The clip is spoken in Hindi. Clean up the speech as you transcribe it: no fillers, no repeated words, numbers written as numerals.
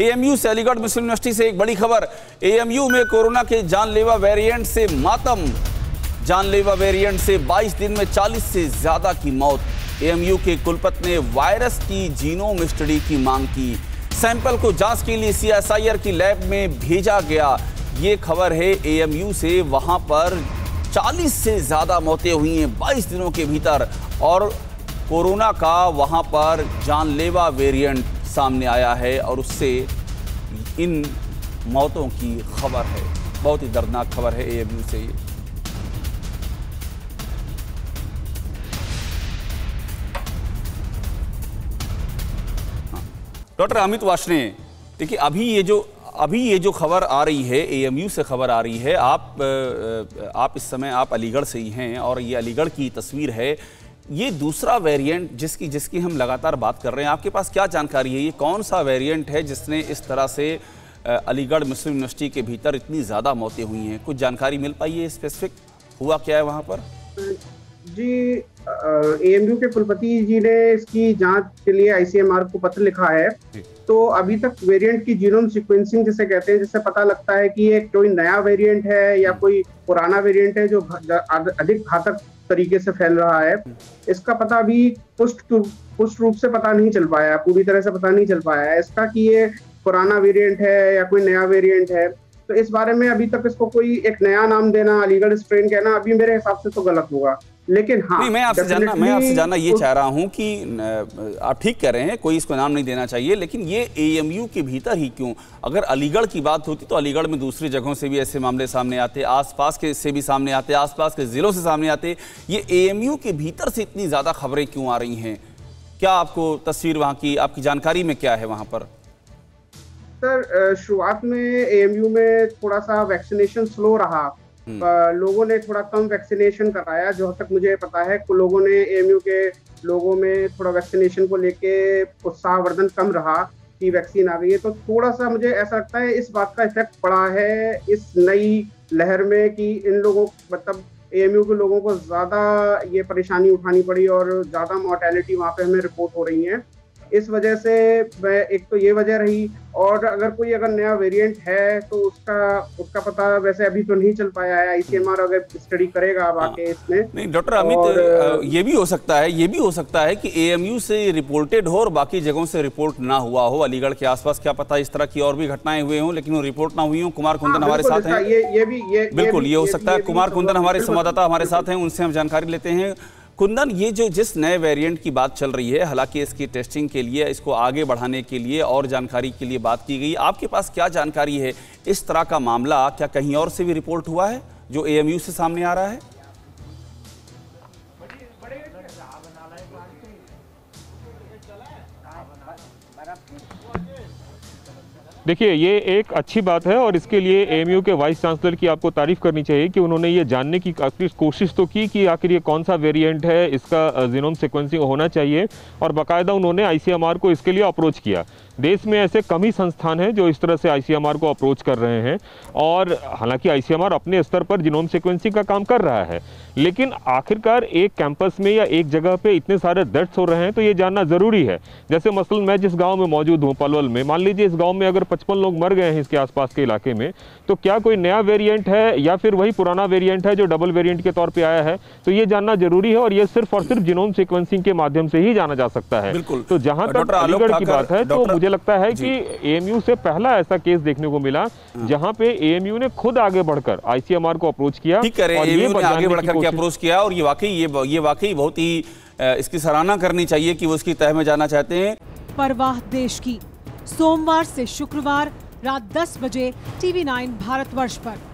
एएमयू से अलीगढ़ मुस्लिम यूनिवर्सिटी से एक बड़ी खबर। एएमयू में कोरोना के जानलेवा वेरिएंट से मातम। जानलेवा वेरिएंट से 22 दिन में 40 से ज्यादा की मौत। एएमयू के कुलपति ने वायरस की जीनोम स्टडी की मांग की। सैंपल को जांच के लिए सीएसआईआर की लैब में भेजा गया। ये खबर है एएमयू से। वहां पर 40 से ज्यादा मौतें हुई हैं 22 दिनों के भीतर और कोरोना का वहां पर जानलेवा वेरिएंट सामने आया है और उससे इन मौतों की खबर है। बहुत ही दर्दनाक खबर है एएमयू से। डॉक्टर अमित वाष्णे, देखिए अभी ये जो खबर आ रही है एएमयू से खबर आ रही है, आप इस समय आप अलीगढ़ से ही हैं और ये अलीगढ़ की तस्वीर है। ये दूसरा वेरिएंट जिसकी हम लगातार बात कर रहे हैं, आपके पास क्या जानकारी है? ये कौन सा वेरिएंट है जिसने इस तरह से अलीगढ़ मुस्लिम यूनिवर्सिटी के भीतर इतनी ज़्यादा मौतें हुई हैं? कुछ जानकारी मिल पाई है? स्पेसिफिक हुआ क्या है वहाँ पर? जी, एएमयू के कुलपति जी ने इसकी जांच के लिए आईसीएमआर को पत्र लिखा है। तो अभी तक वेरिएंट की जीनोम सीक्वेंसिंग जिसे कहते हैं, जिससे पता लगता है कि ये कोई नया वेरिएंट है या कोई पुराना वेरिएंट है जो अधिक घातक तरीके से फैल रहा है, इसका पता अभी पुष्ट रूप से पता नहीं चल पाया, पूरी तरह से पता नहीं चल पाया है इसका कि ये पुराना वेरिएंट है या कोई नया वेरिएंट है। तो इस बारे में अभी तक इसको कोई एक नया नाम देना, अलीगढ़ स्ट्रेन कहना, अभी मेरे हिसाब से तो गलत होगा। लेकिन हाँ, मैं आपसे जानना ये चाह रहा हूँ कि आप ठीक कह रहे हैं, कोई इसको नाम नहीं देना चाहिए, लेकिन ये एएमयू के भीतर ही क्यों? अगर अलीगढ़ की बात होती तो अलीगढ़ में दूसरी जगहों से भी ऐसे मामले सामने आते, आसपास के से भी सामने आते, आसपास के जिलों से सामने आते। ये एएमयू के भीतर से इतनी ज़्यादा खबरें क्यों आ रही हैं? क्या आपको तस्वीर वहाँ की, आपकी जानकारी में क्या है वहाँ पर? सर, शुरुआत में एएमयू में थोड़ा सा वैक्सीनेशन स्लो रहा, लोगों ने थोड़ा कम वैक्सीनेशन कराया। जहाँ तक मुझे पता है लोगों ने एएमयू के लोगों में थोड़ा वैक्सीनेशन को लेके उत्साहवर्धन कम रहा कि वैक्सीन आ गई है। तो थोड़ा सा मुझे ऐसा लगता है इस बात का इफेक्ट पड़ा है इस नई लहर में कि इन लोगों, मतलब एएमयू के लोगों को ज़्यादा ये परेशानी उठानी पड़ी और ज़्यादा मॉर्टेलिटी वहाँ पर हमें रिपोर्ट हो रही है। इस वजह से एक तो ये वजह रही, और अगर कोई नया वेरिएंट है तो उसका पता वैसे अभी तो नहीं चल पाया है। आईसीएमआर अगर स्टडी करेगा अब आके इसमें। नहीं डॉक्टर अमित, ये भी हो सकता है कि एएमयू से रिपोर्टेड हो और बाकी जगहों से रिपोर्ट ना हुआ हो। अलीगढ़ के आसपास क्या पता इस तरह की और भी घटनाएं हुए हों लेकिन वो रिपोर्ट ना हुई हो। कुमार कुंदन हमारे साथ हैं। बिल्कुल ये हो सकता है। कुमार कुंदन हमारे संवाददाता हमारे साथ हैं, उनसे हम जानकारी लेते हैं। कुंदन, ये जो जिस नए वेरिएंट की बात चल रही है, हालांकि इसकी टेस्टिंग के लिए, इसको आगे बढ़ाने के लिए और जानकारी के लिए बात की गई, आपके पास क्या जानकारी है? इस तरह का मामला क्या कहीं और से भी रिपोर्ट हुआ है जो एएमयू से सामने आ रहा है? देखिए, ये एक अच्छी बात है और इसके लिए एएमयू के वाइस चांसलर की आपको तारीफ करनी चाहिए कि उन्होंने ये जानने की कोशिश तो की कि आखिर ये कौन सा वेरिएंट है, इसका जीनोम सीक्वेंसिंग होना चाहिए और बाकायदा उन्होंने आईसीएमआर को इसके लिए अप्रोच किया। देश में ऐसे कम ही संस्थान हैं जो इस तरह से आईसीएमआर को अप्रोच कर रहे हैं और हालांकि आईसीएमआर अपने स्तर पर जीनोम सीक्वेंसिंग का काम कर रहा है, लेकिन आखिरकार एक कैंपस में या एक जगह पे इतने सारे डेथ्स हो रहे हैं तो ये जानना ज़रूरी है। जैसे मसलन मैं जिस गांव में मौजूद हूँ, पलवल में, मान लीजिए इस गांव में अगर 55 लोग मर गए हैं इसके आसपास के इलाके में, तो क्या कोई नया वेरिएंट है या फिर वही पुराना वेरिएंट है जो डबल वेरिएंट के तौर पर आया है? तो ये जानना जरूरी है और ये सिर्फ और सिर्फ जीनोम सीक्वेंसिंग के माध्यम से ही जाना जा सकता है। तो जहाँ तक अलीगढ़ की बात है तो मुझे लगता है कि एएमयू से पहला ऐसा केस देखने को मिला जहां पे एएमयू ने खुद आगे बढ़कर आईसीएमआर को अप्रोच किया और ये आगे बढ़कर के अप्रोच किया और ये वाकई बहुत ही इसकी सराहना करनी चाहिए कि वो इसकी तह में जाना चाहते हैं। परवाह देश की, सोमवार से शुक्रवार रात 10 बजे टीवी 9 भारत वर्ष पर।